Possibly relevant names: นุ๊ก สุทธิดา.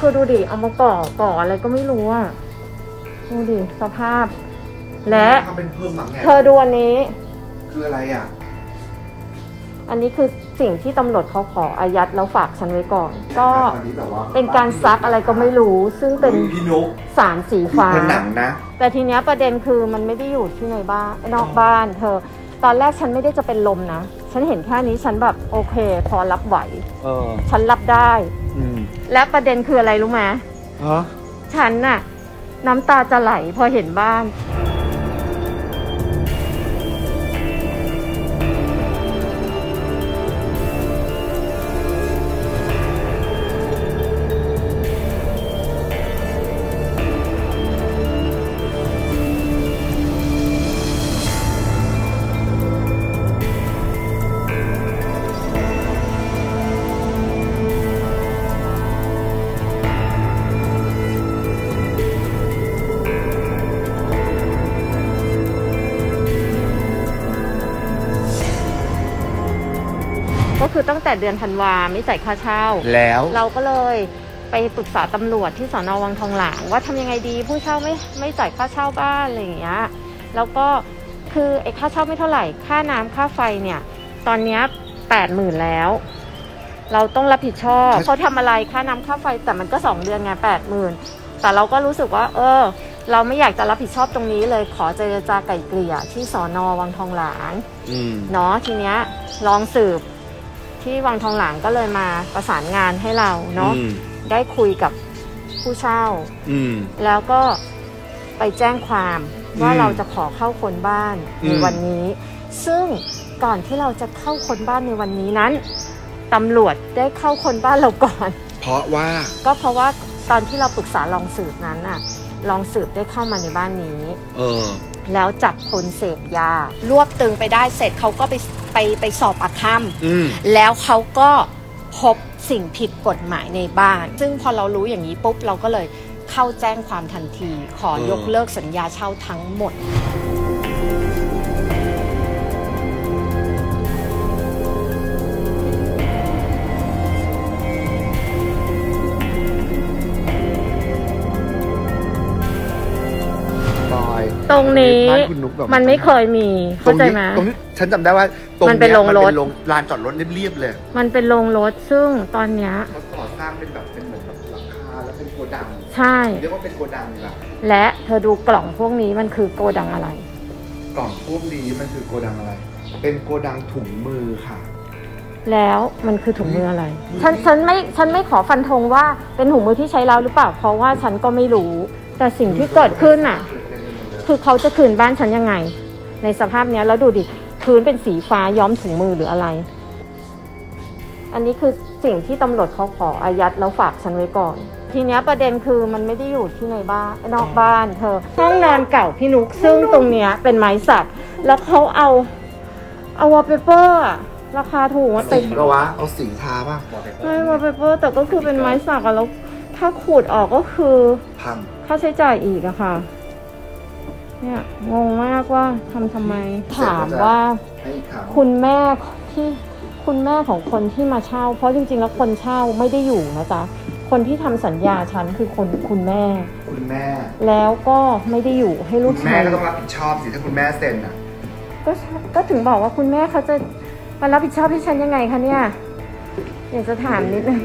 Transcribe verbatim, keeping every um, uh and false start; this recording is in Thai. คือดูดิเอามาก่อก่ออะไรก็ไม่รู้อ่ะดูดิสภาพและทำเป็นเพิ่มหลังแหนเธอดูอันนี้คืออะไรอ่ะอันนี้คือสิ่งที่ตำรวจเขาขออายัดแล้วฝากฉันไว้ก่อนก็เป็นการซักอะไรก็ไม่รู้ซึ่งเป็นสารสีฟ้าแต่ทีเนี้ยประเด็นคือมันไม่ได้อยู่ที่ในบ้านนอกบ้านเธอตอนแรกฉันไม่ได้จะเป็นลมนะฉันเห็นแค่นี้ฉันแบบโอเคพอรับไหวเออฉันรับได้อืมและประเด็นคืออะไรรู้ไหมฮะฉันน่ะน้ำตาจะไหลพอเห็นบ้านคือตั้งแต่เดือนธันวาไม่จ่ายค่าเช่าแล้วเราก็เลยไปปรึกษาตำรวจที่สน.วังทองหลางว่าทำยังไงดีผู้เช่าไม่ไม่จ่ายค่าเช่าบ้านอะไรอย่างเงี้ยแล้วก็คือไอ้ค่าเช่าไม่เท่าไหร่ค่าน้ำค่าไฟเนี่ยตอนนี้แปดหมื่นแล้วเราต้องรับผิดชอบเขาทำอะไรค่าน้ำค่าไฟแต่มันก็สองเดือนไงแปดหมื่นแต่เราก็รู้สึกว่าเออเราไม่อยากจะรับผิดชอบตรงนี้เลยขอเจรจาไกล่เกลี่ยที่สน.วังทองหลางเนาะทีเนี้ยลองสืบที่วังทองหลางก็เลยมาประสานงานให้เราเนาะได้คุยกับผู้เช่าแล้วก็ไปแจ้งความว่าเราจะขอเข้าค้นบ้านในวันนี้ซึ่งก่อนที่เราจะเข้าค้นบ้านในวันนี้นั้นตำรวจได้เข้าค้นบ้านเราก่อนเพราะว่าก็เพราะว่าตอนที่เราปรึกษารองสืบนั้นอะรองสืบได้เข้ามาในบ้านนี้เออแล้วจับคนเสพยารวบตึงไปได้เสร็จเขาก็ไปไปไปสอบปากคำแล้วเขาก็พบสิ่งผิดกฎหมายในบ้านซึ่งพอเรารู้อย่างนี้ปุ๊บเราก็เลยเข้าแจ้งความทันทีขอยกเลิกสัญญาเช่าทั้งหมดตรงนี้มันไม่เคยมีเข้าใจไหมตรงนี้ฉันจำได้ว่าตรงนี้มันเป็นโรงรถลานจอดรถเรียบๆเลยมันเป็นโรงรถซึ่งตอนเนี้ยเขาก่อสร้างเป็นแบบเป็นเหมือนแบบหลังคาแล้วเป็นโกดังใช่เรียกว่าเป็นโกดังเลยล่ะและเธอดูกล่องพวกนี้มันคือโกดังอะไรกล่องพวกนี้มันคือโกดังอะไรเป็นโกดังถุงมือค่ะแล้วมันคือถุงมืออะไรฉันฉันไม่ฉันไม่ขอฟันธงว่าเป็นถุงมือที่ใช้แล้วหรือเปล่าเพราะว่าฉันก็ไม่รู้แต่สิ่งที่เกิดขึ้นน่ะคือเขาจะคืนบ้านฉันยังไงในสภาพเนี้ยแล้วดูดิพื้นเป็นสีฟ้าย้อมถุงมือหรืออะไรอันนี้คือสิ่งที่ตำรวจเขาขออายัดแล้วฝากฉันไว้ก่อนทีเนี้ยประเด็นคือมันไม่ได้อยู่ที่ในบ้านนอกบ้านเธอห้องนอนเก่าพี่นุกซึ่งตรงเนี้ยเป็นไม้สักแล้วเขาเอาเอาวอลเปเปอร์ราคาถูกมาติดก็วะเอาสีทาป่ะไม่วอลเปเปอร์แต่ก็คือเป็นไม้สักแล้วถ้าขูดออกก็คือพังค่าใช้จ่ายอีกอะค่ะเนี่ยงงมากว่าทำทำไมถามว่าคุณแม่ที่คุณแม่ของคนที่มาเช่าเพราะจริงๆแล้วคนเช่าไม่ได้อยู่นะจ๊ะคนที่ทำสัญญาฉันคือคนคุณแม่คุณแม่แล้วก็ไม่ได้อยู่ให้ลูกชายคุณแม่ก็ต้องรับผิดชอบสิถ้าคุณแม่เซ็นอ่ะก็ก็ถึงบอกว่าคุณแม่เขาจะมารับผิดชอบให้ฉันยังไงคะเนี่ยอยากจะถามนิดนึง